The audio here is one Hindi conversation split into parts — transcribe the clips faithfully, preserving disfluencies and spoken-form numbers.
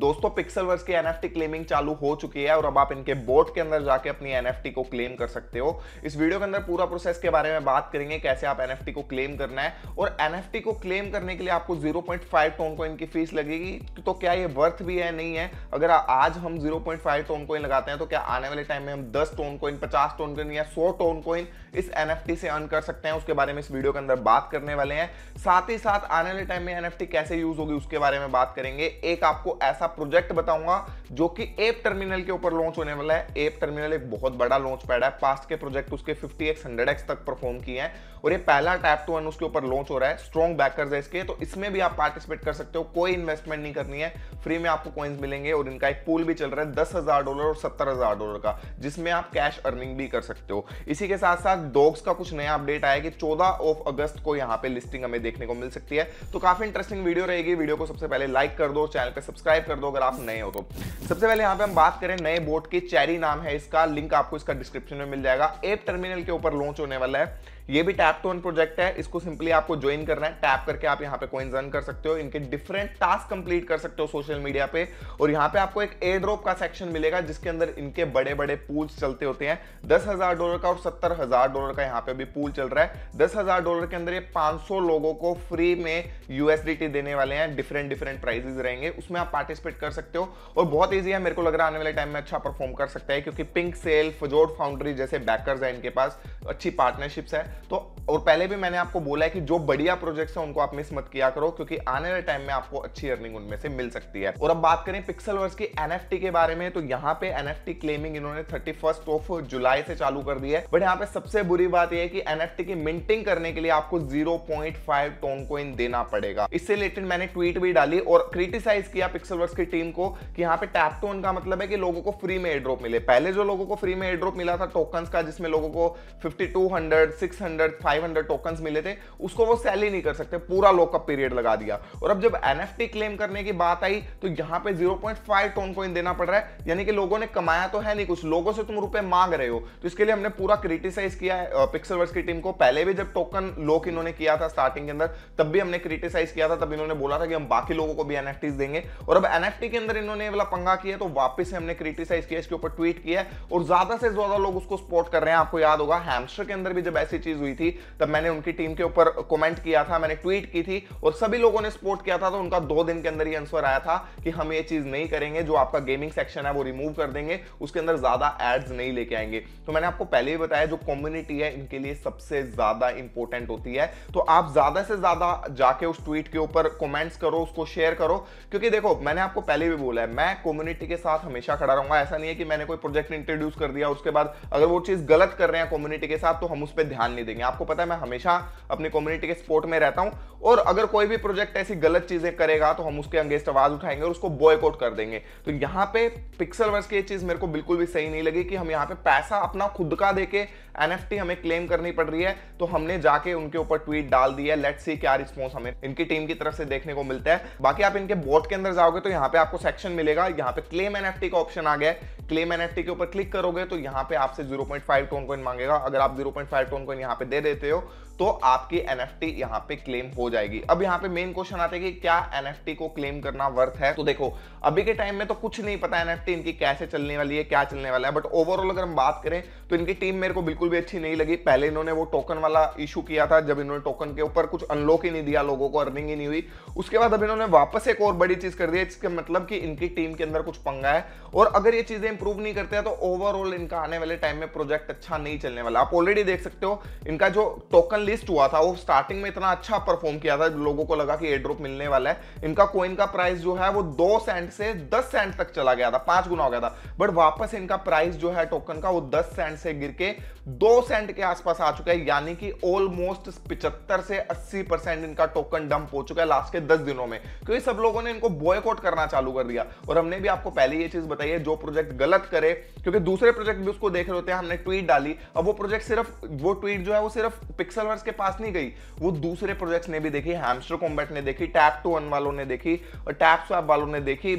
दोस्तों पिक्सलवर्स की एनएफटी क्लेमिंग चालू हो चुकी है और अब आप इनके बोट के अंदर जाके अपनी एनएफटी को क्लेम कर सकते हो। इस वीडियो के अंदर पूरा प्रोसेस के बारे में बात करेंगे, कैसे आप एनएफटी को क्लेम करना है। और एनएफटी को क्लेम करने के लिए आपको zero point five ton coin की फीस लगेगी। तो क्या ये वर्थ भी है, नहीं है? अगर आज हम zero point five ton coin लगाते हैं तो क्या आने वाले टाइम में हम दस टोन कॉइन, पचास टोन कॉइन या सौ टोन कॉइन इस एनएफटी से अर्न कर सकते हैं? उसके बारे में इस वीडियो के अंदर बात करने वाले हैं। साथ ही साथ आने वाले टाइम में एनएफटी कैसे यूज होगी उसके बारे में बात करेंगे। एक आपको ऐसा प्रोजेक्ट बताऊंगा जो कि एप टर्मिनल के ऊपर लॉन्च होने वाला है। एप टर्मिनल एक बहुत बड़ा लॉन्च पैड है, पास्ट के प्रोजेक्ट उसके फिफ्टी एक्स, हंड्रेड एक्स तक परफॉर्म किए हैं और ये पहला टैप टू अर्न उसके ऊपर लॉन्च हो रहा है। स्ट्रॉन्ग बैकर्स है इसके, तो इसमें भी आप पार्टिसिपेट कर सकते हो। कोई इन्वेस्टमेंट नहीं करनी है, फ्री में आपको कॉइंस मिलेंगे और इनका एक पूल भी चल रहा है दस हजार डॉलर और सत्तर हजार डॉलर का, जिसमें आप कैश अर्निंग भी कर सकते हो। इसी के साथ साथ डॉग्स का कुछ नया अपडेट आया कि चौदह ऑफ अगस्त को यहाँ पे लिस्टिंग हमें देखने को मिल सकती है। तो काफी इंटरेस्टिंग वीडियो रहेगी। वीडियो को सबसे पहले लाइक कर दो, चैनल पर सब्सक्राइब कर दो अगर आप नए हो तो। सबसे पहले यहाँ पे हम बात करें नए बोट की, चेरी नाम है इसका, लिंक आपको इसका डिस्क्रिप्शन में मिल जाएगा। एप टर्मिनल के ऊपर लॉन्च होने वाला है, ये भी टैप टू अर्न प्रोजेक्ट है। इसको सिंपली आपको ज्वाइन करना है, टैप करके आप यहाँ पे कॉइंस अर्न कर सकते हो, इनके डिफरेंट टास्क कंप्लीट कर सकते हो सोशल मीडिया पे। और यहाँ पे आपको एक एयर ड्रॉप का सेक्शन मिलेगा जिसके अंदर इनके बड़े बड़े पूल्स चलते होते हैं, दस हजार डॉलर का और सत्तर हजार डॉलर का यहाँ पे भी पूल चल रहा है। दस हजार डॉलर के अंदर ये पांच सौ लोगों को फ्री में यूएसडीटी देने वाले हैं, डिफरेंट डिफरेंट प्राइजेस रहेंगे, उसमें आप पार्टिसिपेट कर सकते हो। और बहुत ईजी है, मेरे को लग रहा है आने वाले टाइम में अच्छा परफॉर्म कर सकता है क्योंकि पिंक सेल, फजोर फाउंड्री जैसे बैकर्स हैं इनके पास, अच्छी पार्टनरशिप्स है। तो और पहले भी मैंने आपको बोला है कि जो बढ़िया प्रोजेक्ट्स हैं उनको आप मिस मत किया करो क्योंकि आने वाले टाइम में आपको अच्छी अर्निंग उनमें से मिल सकती है। और अब बात करें पिक्सलवर्स की एनएफटी के बारे में, तो यहाँ पे एनएफटी क्लेमिंग इन्होंने थर्टी फर्स्ट ऑफ जुलाई से चालू कर दी है। बट यहाँ पे सबसे बुरी बात यह है कि एनएफटी की मिंटिंग करने के लिए आपको zero point five ton coin देना पड़ेगा। इससे रिलेटेड मैंने ट्वीट भी डाली और क्रिटिसाइज किया पिक्सलवर्स की टीम को कि यहाँ पे टैप टोन का मतलब है कि लोगों को फ्री में एयर ड्रॉप मिले। पहले जो लोगों को फ्री में एयर ड्रॉप मिला था टोकन का, जिसमें लोगों को fifty two hundred six hundred five hundred token मिले थे, उसको वो सेल ही नहीं कर सकते, पूरा लॉकअप पीरियड लगा दिया। और अब जब एनएफटी क्लेम करने की बात आई तो यहाँ पे zero point five ton coin देना पड़ रहा है, यानी कि लोगों ने कमाया तो है नहीं कुछ, लोगों से तुम रुपए मांग रहे हो। तो इसके लिए हमने पूरा क्रिटिसाइज किया है पिक्सलवर्स की टीम को। पहले भी जब टोकन लॉक इन्होंने किया था स्टार्टिंग के अंदर, तब भी हमने क्रिटिसाइज किया था, तब इन्होंने बोला था कि हम बाकी लोगों को भी एनएफटीज देंगे। और अब एनएफटी के अंदर इन्होंने वाला पंगा किया तो वापस से हमने क्रिटिसाइज किया, इसके ऊपर ट्वीट किया और ज्यादा से ज्यादा लोग उसको सपोर्ट कर रहे हैं। आपको याद होगा हैमस्टर के अंदर भी जब ऐसी चीज हुई थी तब मैंने उनकी टीम के ऊपर कमेंट किया था, मैंने ट्वीट की थी और सभी लोगों ने सपोर्ट किया था। तो उनका दो दिन के अंदर ही आंसर आया था कि हम ये चीज नहीं करेंगे, जो आपका गेमिंग सेक्शन है वो रिमूव कर देंगे, उसके अंदर ज्यादा एड्स नहीं लेके आएंगे। तो मैंने आपको पहले ही बताया जो कम्युनिटी है इनके लिए सबसे ज्यादा इंपॉर्टेंट होती है। तो आप ज्यादा से ज्यादा जाके उस ट्वीट के ऊपर कमेंट्स करो, उसको शेयर करो, क्योंकि देखो मैंने आपको पहले भी बोला है मैं कम्युनिटी के साथ हमेशा खड़ा रहूंगा। ऐसा नहीं है कि मैंने कोई प्रोजेक्ट इंट्रोड्यूस कर दिया उसके बाद अगर वो चीज गलत कर रहे हैं कम्युनिटी के साथ तो हम उस पर ध्यान नहीं देंगे। आपको पता है मैं हमेशा अपनी कम्युनिटी के सपोर्ट में रहता हूं और अगर कोई भी प्रोजेक्ट ऐसी गलत चीजें करेगा तो हम उसके अगेंस्ट आवाज उठाएंगे और उसको बॉयकॉट कर देंगे। तो यहाँ पे पिक्सलवर्स की ये चीज मेरे को बिल्कुल भी सही नहीं लगी कि हम यहाँ पे पैसा अपना खुद का देके एनएफटी हमें क्लेम करनी पड़ रही है। तो हमने जाके उनके ऊपर ट्वीट डाल दिया, लेट्स सी क्या रिस्पॉन्स हमें इनकी टीम की तरफ से देखने को मिलता है। बाकी आप इनके बोट के अंदर जाओगे तो यहाँ पे आपको सेक्शन मिलेगा, यहाँ पे क्लेम एनएफटी का ऑप्शन आ गया है। क्लेम एनएफटी के ऊपर क्लिक करोगे तो यहाँ पे आपसे zero point five ton coin मांगेगा। अगर आप zero point five ton coin यहाँ पे दे देते हो तो आपकी एनएफटी यहाँ पे क्लेम हो जाएगी। अब यहाँ पे मेन क्वेश्चन आता है कि क्या एनएफटी को क्लेम करना वर्थ है? तो देखो अभी के टाइम में तो कुछ नहीं पता एनएफटी इनकी कैसे चलने वाली है, क्या चलने वाला है। बट ओवरऑल अगर हम बात करें तो इनकी टीम मेरे को बिल्कुल भी अच्छी नहीं लगी। पहले इन्होंने वो टोकन वाला इशू किया था जब इन्होंने टोकन के ऊपर कुछ अनलॉक ही नहीं दिया, लोगों को अर्निंग ही नहीं हुई। उसके बाद अब इन्होंने वापस एक और बड़ी चीज कर दी है, इसका मतलब कि इनकी टीम के अंदर कुछ पंगा है। और अगर ये चीजें इंप्रूव नहीं करते हैं तो ओवरऑल इनका आने वाले टाइम में प्रोजेक्ट अच्छा नहीं चलने वाला। आप ऑलरेडी देख सकते हो इनका जो टोकन लिस्ट हुआ था वो स्टार्टिंग में इतना अच्छा परफॉर्म किया था, लोगों को लगा कि एयर ड्रॉप मिलने वाला है। इनका कॉइन का प्राइस जो है वो दो सेंट से दस सेंट तक चला गया था, पांच गुना हो गया था। बट वापस इनका प्राइस जो है टोकन का वो दस सेंट से गिर के दो सेंट के आसपास आ चुका है, यानी कि ऑलमोस्ट पिचहत्तर से अस्सी परसेंट इनका टोकन डंप हो चुका है लास्ट के दस दिनों में, क्योंकि सब लोगों ने इनको बॉयकॉट करना चालू कर दिया। और हमने भी आपको पहले ये चीज बताई है जो प्रोजेक्ट गलत करे, क्योंकि दूसरे प्रोजेक्ट भी उसको देख रहे होते हैं, हमने ट्वीट डाली। अब वो प्रोजेक्ट सिर्फ वो ट्वीट जो है वो सिर्फ पिक्सलवर्स के पास नहीं गई, वो दूसरे प्रोजेक्ट्स ने भी देखी, हैमस्टर कॉम्बैट ने देखी, टैप टोन वालों ने देखी और टैप स्वैप वालों ने देखी,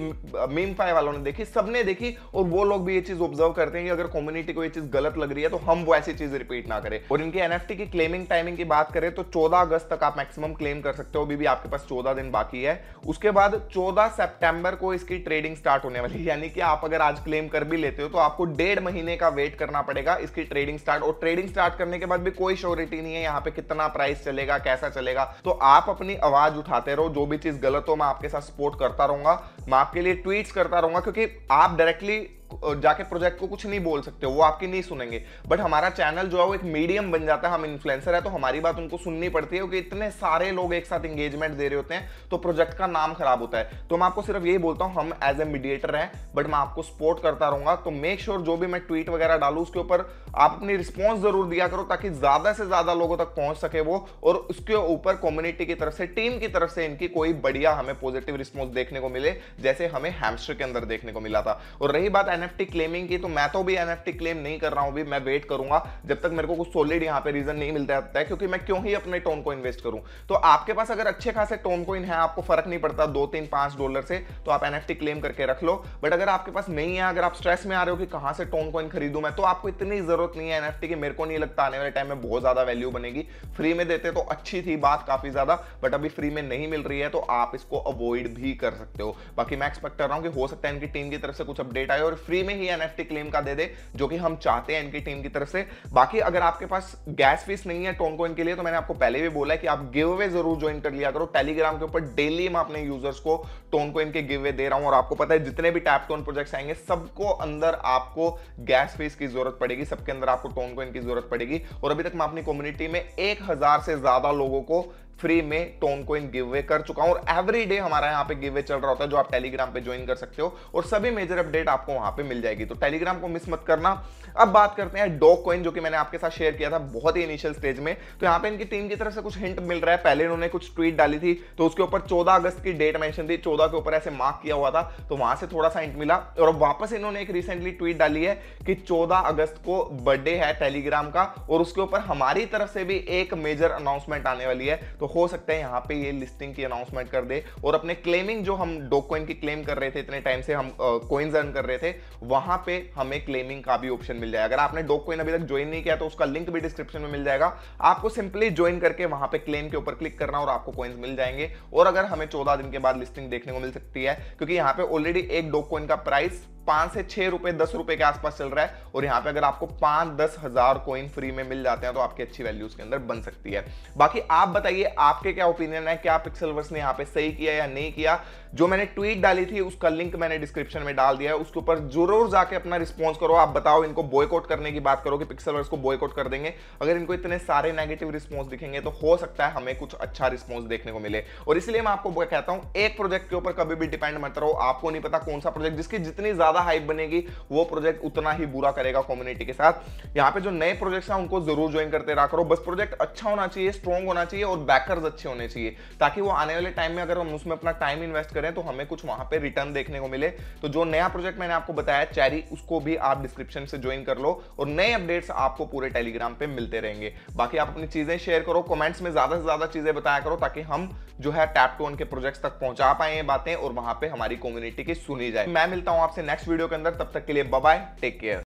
मीम फाइव वालों ने देखी, सबने देखी। और वो लोग भी ये चीज ऑब्जर्व करते हैं कि अगर कम्युनिटी को ये चीज गलत लग रही है तो हम वो ऐसी चीज रिपीट ना करें। और इनके एनएफटी की क्लेमिंग टाइमिंग की बात करें तो चौदह अगस्त तक आप मैक्सिमम क्लेम कर सकते हो, अभी भी आपके पास चौदह दिन बाकी है। उसके बाद चौदह सितंबर को इसकी ट्रेडिंग स्टार्ट होने वाली है, यानी कि आप अगर आज क्लेम कर भी लेते हो तो आपको डेढ़ महीने का वेट करना पड़ेगा इसकी ट्रेडिंग स्टार्ट। और ट्रेडिंग स्टार्ट करने के बाद भी कोई श्योरिटी नहीं है यहाँ पे कितना प्राइस चलेगा, कैसा चलेगा। तो आप अपनी आवाज उठाते रहो, जो भी चीज गलत हो मैं आपके साथ सपोर्ट करता रहूंगा, मैं आपके लिए ट्वीट्स करता रहूंगा, क्योंकि आप डायरेक्टली जाके प्रोजेक्ट को कुछ नहीं बोल सकते हो, वो आपकी नहीं सुनेंगे। बट हमारा चैनल जो है वो एक मीडियम बन जाता है, हम इन्फ्लुएंसर है तो हमारी बात उनको सुननी पड़ती है, क्योंकि इतने सारे लोग एक साथ एंगेजमेंट दे रहे होते हैं तो प्रोजेक्ट का नाम खराब होता है। तो मैं आपको सिर्फ यही बोलता हूँ, हम एज ए मीडिएटर हैं बट मैं आपको सपोर्ट करता रहूंगा। तो मेक श्योर जो भी मैं ट्वीट वगैरह डालू उसके ऊपर आप अपनी रिस्पॉन्स जरूर दिया करो, ताकि ज्यादा से ज्यादा लोगों तक पहुंच सके वो, और उसके ऊपर कम्युनिटी की तरफ से, टीम की तरफ से इनकी कोई बढ़िया हमें पॉजिटिव रिस्पॉन्स देखने को मिले, जैसे हमें हैमस्टर के अंदर देखने को मिला था। और रही बात एनएफटी क्लेमिंग की, तो मैं तो भी एनएफटी क्लेम नहीं कर रहा हूं, भी मैं वेट करूंगा जब तक मेरे को कुछ सॉलिड यहां पे रीजन नहीं मिलता है, क्योंकि मैं क्यों ही अपने टोन को इन्वेस्ट करूं। तो आपके पास अगर अच्छे खासे टोन कॉइन है, आपको फर्क नहीं पड़ता दो तीन पांच डॉलर से, तो आप एनएफटी क्लेम करके रख लो। बट अगर आपके पास नहीं है, अगर आप स्ट्रेस में आ रहे हो कि कहां से टोन कॉइन खरीदूं मैं, तो आपको इतनी जरूरत नहीं है एनएफटी की। मेरे को नहीं लगता आने वाले टाइम में बहुत ज्यादा वैल्यू बनेगी, फ्री में देते तो अच्छी थी बात काफी ज्यादा, बट अभी फ्री में नहीं मिल रही है तो आप इसको अवॉइड भी कर सकते हो। बाकी मैं एक्सपेक्ट कर रहा हूं कि हो सकता है इनकी टीम की तरफ से कुछ अपडेट आए, फ्री में ही एनएफटी क्लेम का दे दे, जो कि हम चाहते हैं इनकी टीम की तरफ से। बाकी अगर आपके पास गैस फीस नहीं है टोन कॉइन के लिए, तो मैंने आपको पहले भी बोला है कि आप गिव अवे जरूर ज्वाइन कर लिया करो। टेलीग्राम के ऊपर डेली मैं अपने यूजर्स को टोन कॉइन के गिव अवे दे रहा हूं, और आपको पता है जितने भी टैप टोन प्रोजेक्ट्स आएंगे सबको अंदर आपको गैस फीस की जरूरत पड़ेगी, सबके अंदर आपको टोन कॉइन की जरूरत पड़ेगी। और अभी तक मैं अपनी कम्युनिटी में एक हजार से ज्यादा लोगों को फ्री में टोन कॉइन गिव अवे कर चुका हूं, और एवरी डे हमारा यहाँ पे गिव अवे चल रहा होता है, जो आप टेलीग्राम पे ज्वाइन कर सकते हो, और सभी मेजर अपडेट आपको वहां पे मिल जाएगी, तो टेलीग्राम को मिस मत करना। अब बात करते हैं डॉग कॉइन, जो कि मैंने आपके साथ शेयर किया था बहुत ही इनिशियल स्टेज में। तो यहाँ पे इनकी टीम की तरफ से कुछ हिंट मिल रहा है, पहले इन्होंने कुछ ट्वीट डाली थी तो उसके ऊपर चौदह अगस्त की डेट मेंशन थी, चौदह के ऊपर ऐसे मार्क किया हुआ था, तो वहां से थोड़ा सा हिंट मिला। और वापस इन्होंने एक रिसेंटली ट्वीट डाली है कि चौदह अगस्त को बर्थडे है टेलीग्राम का, और उसके ऊपर हमारी तरफ से भी एक मेजर अनाउंसमेंट आने वाली है, तो हो सकता है यहाँ पे ये लिस्टिंग की अनाउंसमेंट कर दे, और अपने क्लेमिंग जो हम डॉग कॉइन की क्लेम कर रहे थे, इतने टाइम से हम कॉइंस अर्न कर रहे थे, वहां पे हमें क्लेमिंग का भी ऑप्शन मिल जाएगा। अगर आपने डॉग कॉइन अभी तक ज्वाइन नहीं किया तो उसका लिंक भी डिस्क्रिप्शन में मिल जाएगा, आपको सिंपली ज्वाइन करके वहां पे क्लेम के ऊपर क्लिक करना और आपको कॉइंस मिल जाएंगे। और अगर हमें चौदह दिन के बाद लिस्टिंग देखने को मिल सकती है, क्योंकि यहाँ पे ऑलरेडी एक डॉग कॉइन का प्राइस पांच से छह रुपए दस रुपए के आसपास चल रहा है, और यहाँ पे अगर आपको पांच दस हजार कॉइन फ्री में मिल जाते हैं तो आपकी अच्छी वैल्यूज के अंदर बन सकती है। बाकी आप बताइए आपके क्या ओपिनियन है, क्या पिक्सलवर्स ने यहाँ पे सही किया या नहीं किया। जो मैंने ट्वीट डाली थी उसका लिंक मैंने डिस्क्रिप्शन में डाल दिया है, उसके ऊपर जरूर जाके अपना रिस्पॉन्स करो। आप बताओ, इनको बॉयकॉट करने की बात करो कि पिक्सलवर्स को बॉयकॉट कर देंगे, अगर इनको इतने सारे नेगेटिव रिस्पॉन्स दिखेंगे तो हो सकता है हमें कुछ अच्छा रिस्पॉन्स देखने को मिले। और इसलिए मैं आपको कहता हूँ, एक प्रोजेक्ट के ऊपर कभी भी डिपेंड मत रहो, आपको नहीं पता कौन सा प्रोजेक्ट, जिसकी जितनी ज्यादा हाइप बनेगी वो प्रोजेक्ट उतना ही बुरा करेगा कम्युनिटी के साथ। यहाँ पे जो नए प्रोजेक्ट्स हैं उनको जरूर ज्वाइन करते रहा करो, बस प्रोजेक्ट अच्छा होना चाहिए, स्ट्रांग होना चाहिए, और बैकर्स अच्छे होने चाहिए, ताकि वो आने वाले टाइम में अगर हम उसमें अपना टाइम इन्वेस्ट करें तो हमें कुछ वहां पे रिटर्न देखने को मिले। तो जो नया प्रोजेक्ट मैंने आपको बताया चेरी, उसको भी आप डिस्क्रिप्शन से ज्वाइन कर लो, और नए अपडेट्स आपको पूरे टेलीग्राम पे मिलते रहेंगे। बाकी आप अपनी चीजें शेयर करो, कमेंट्स में ज्यादा से ज्यादा चीजें बताया करो, ताकि हम जो है टैप टोन के प्रोजेक्ट्स तक पहुंचा पाए बातें, और वहां पर हमारी कम्युनिटी की सुनी जाए। मैं मिलता हूं आपसे नेक्स्ट वीडियो के अंदर, तब तक के लिए बाय बाय, टेक केयर।